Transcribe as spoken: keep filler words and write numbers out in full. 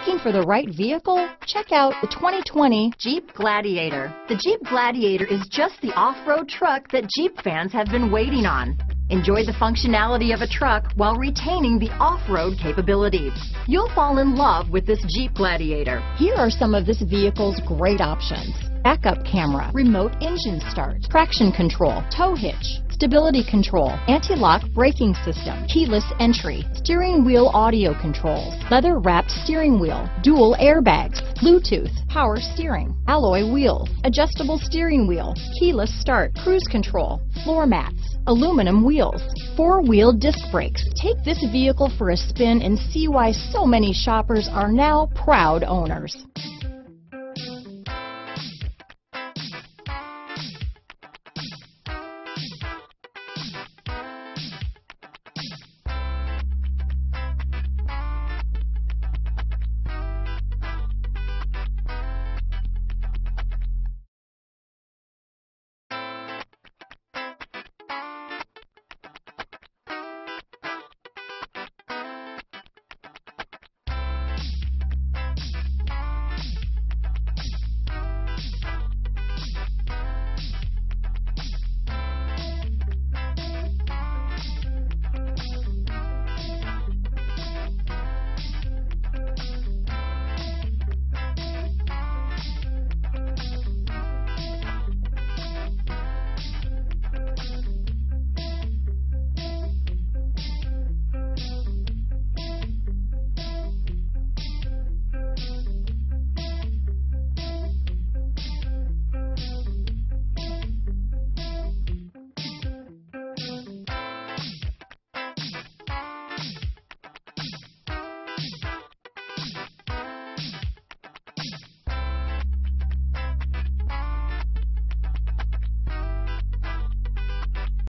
Looking for the right vehicle? Check out the twenty twenty Jeep Gladiator. The Jeep Gladiator is just the off-road truck that Jeep fans have been waiting on. Enjoy the functionality of a truck while retaining the off-road capabilities. You'll fall in love with this Jeep Gladiator. Here are some of this vehicle's great options: backup camera, remote engine start, traction control, tow hitch, stability control, anti-lock braking system, keyless entry, steering wheel audio controls, leather-wrapped steering wheel, dual airbags, Bluetooth, power steering, alloy wheels, adjustable steering wheel, keyless start, cruise control, floor mats, aluminum wheels, four-wheel disc brakes. Take this vehicle for a spin and see why so many shoppers are now proud owners.